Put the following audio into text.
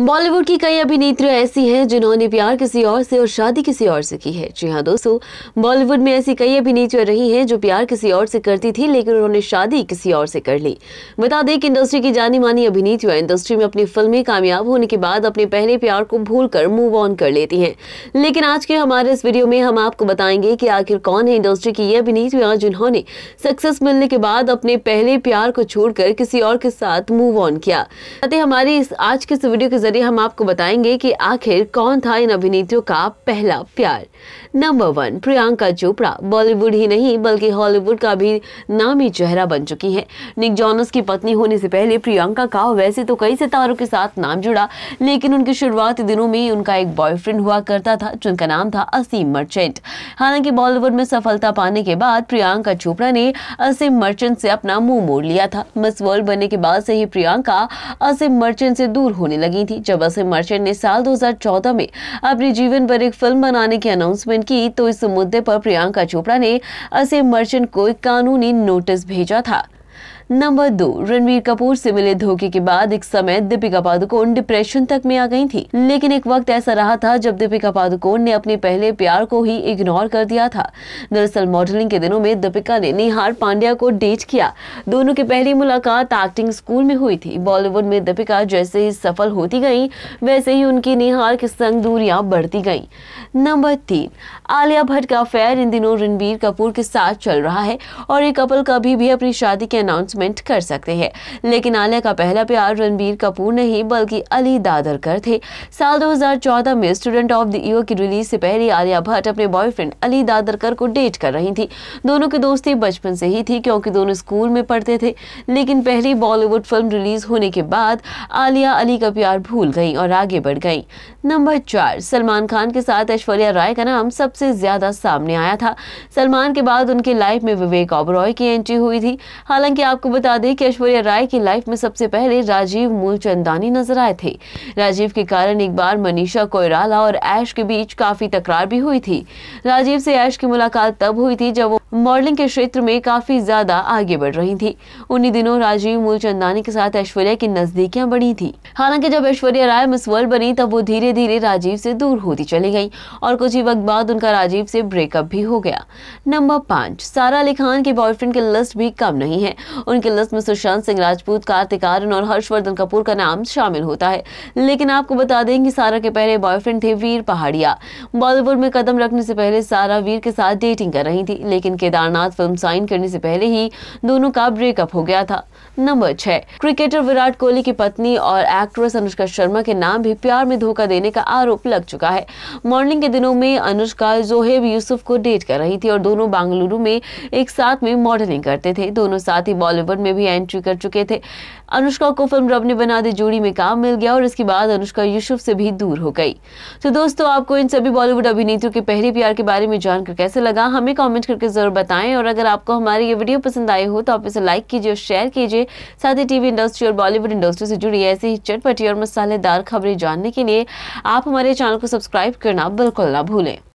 बॉलीवुड की कई अभिनेत्रियां ऐसी हैं जिन्होंने प्यार किसी और से और शादी किसी और से की है। जी हाँ दोस्तों, बॉलीवुड में ऐसी कई अभिनेत्रियां रही हैं जो प्यार किसी और से करती थी लेकिन उन्होंने शादी किसी और से कर ली। बता दें कि इंडस्ट्री की जानी मानी अभिनेत्रियां इंडस्ट्री में अपनी फिल्में कामयाब होने के बाद अपने पहले प्यार को भूल कर मूव ऑन कर लेती हैं। लेकिन आज के हमारे इस वीडियो में हम आपको बताएंगे कि आखिर कौन है इंडस्ट्री की ये अभिनेत्रियां जिन्होंने सक्सेस मिलने के बाद अपने पहले प्यार को छोड़कर किसी और के साथ मूव ऑन किया। हमारी इस आज के वीडियो के जरिए हम आपको बताएंगे कि आखिर कौन था इन अभिनेत्रियों का पहला प्यार। नंबर 1, प्रियंका चोपड़ा। बॉलीवुड ही नहीं बल्कि हॉलीवुड का भी नामी चेहरा बन चुकी है। निक जॉनस की पत्नी होने से पहले प्रियंका का वैसे तो कई सितारों के साथ नाम जुड़ा, लेकिन उनके शुरुआती दिनों में उनका एक बॉयफ्रेंड हुआ करता था जिनका नाम था असीम मर्चेंट। हालांकि बॉलीवुड में सफलता पाने के बाद प्रियंका चोपड़ा ने असीम मर्चेंट से अपना मुंह मोड़ लिया था। मिस वर्ल्ड बनने के बाद से ही प्रियंका असीम मर्चेंट से दूर होने लगी थी। जब असीम मर्चेंट ने साल 2014 में अपने जीवन पर एक फिल्म बनाने की अनाउंसमेंट की तो इस मुद्दे पर प्रियंका चोपड़ा ने असीम मर्चेंट को एक कानूनी नोटिस भेजा था। नंबर 2, रणबीर कपूर से मिले धोखे के बाद एक समय दीपिका पादुकोण डिप्रेशन तक में आ गई थी, लेकिन एक वक्त ऐसा रहा था जब दीपिका पादुकोण ने अपने पहले प्यार को ही इग्नोर कर दिया था। दरअसल मॉडलिंग के दिनों में दीपिका ने निहार पांड्या को डेट किया। दोनों की पहली मुलाकात एक्टिंग स्कूल में हुई थी। बॉलीवुड में दीपिका जैसे ही सफल होती गई वैसे ही उनकी निहार के संग दूरियां बढ़ती गई। नंबर 3, आलिया भट्ट का अफेयर इन दिनों रणबीर कपूर के साथ चल रहा है और ये कपल कभी भी अपनी शादी के अनाउंस कर सकते हैं, लेकिन आलिया का पहला प्यार रणबीर कपूर नहीं बल्कि अली दादरकर थे। साल 2014 में स्टूडेंट ऑफ द ईयर की रिलीज से पहले आलिया भट्ट अपने बॉयफ्रेंड अली दादरकर को डेट कर रही थी। दोनों की दोस्ती बचपन से ही थी क्योंकि दोनों स्कूल में पढ़ते थे, लेकिन पहली बॉलीवुड फिल्म रिलीज होने के बाद आलिया अली का प्यार भूल गई और आगे बढ़ गई। नंबर 4, सलमान खान के साथ ऐश्वर्या राय का नाम सबसे ज्यादा सामने आया था। सलमान के बाद उनके लाइफ में विवेक ओबरॉय की एंट्री हुई थी। हालांकि आपको बता दें कि ऐश्वर्या राय की लाइफ में सबसे पहले राजीव मूलचंदानी नजर आए थे। राजीव के कारण एक बार मनीषा कोयराला और ऐश के बीच काफी तकरार भी हुई थी। राजीव से ऐश की मुलाकात तब हुई थी जब वो मॉडलिंग के क्षेत्र में काफी ज्यादा आगे बढ़ रही थी। उन्हीं दिनों राजीव मूलचंदानी के साथ ऐश्वर्या की नजदीकियां बढ़ी थी। हालांकि जब ऐश्वर्या राय मिस वर्ल्ड बनी तब वो धीरे धीरे राजीव से दूर होती चली गई और कुछ ही वक्त बाद उनका राजीव से ब्रेकअप भी हो गया। नंबर 5, सारा अली खान के बॉयफ्रेंड की लिस्ट भी कम नहीं है। उनकी लिस्ट में सुशांत सिंह राजपूत, कार्तिकारण और हर्षवर्धन कपूर का नाम शामिल होता है, लेकिन आपको बता दें कि सारा के पहले बॉयफ्रेंड थे वीर पहाड़िया। बॉलीवुड में कदम रखने से पहले सारा वीर के साथ डेटिंग कर रही थी, लेकिन केदारनाथ फिल्म साइन करने से पहले ही दोनों का ब्रेकअप हो गया था। नंबर 6, क्रिकेटर विराट कोहली की पत्नी और एक्ट्रेस अनुष्का शर्मा के नाम भी प्यार में धोखा देने का आरोप लग चुका है। मॉडलिंग के दिनों में अनुष्का जोहेब यूसुफ को डेट कर रही थी और दोनों बेंगलुरु में एक साथ में मॉडलिंग करते थे। दोनों साथ ही बॉलीवुड में भी एंट्री कर चुके थे। अनुष्का को फिल्म रब ने बना दी जोड़ी में काम मिल गया और इसके बाद अनुष्का यूसुफ से भी दूर हो गई। तो दोस्तों, आपको इन सभी बॉलीवुड अभिनेत्रियों के पहले प्यार के बारे में जानकर कैसे लगा हमें कमेंट करके जरूर बताएं। और अगर आपको हमारी ये वीडियो पसंद आई हो तो आप इसे लाइक कीजिए और शेयर कीजिए। साथ ही टीवी इंडस्ट्री और बॉलीवुड इंडस्ट्री से जुड़ी ऐसी ही चटपटी और मसालेदार खबरें जानने के लिए आप हमारे चैनल को सब्सक्राइब करना बिल्कुल ना भूलें।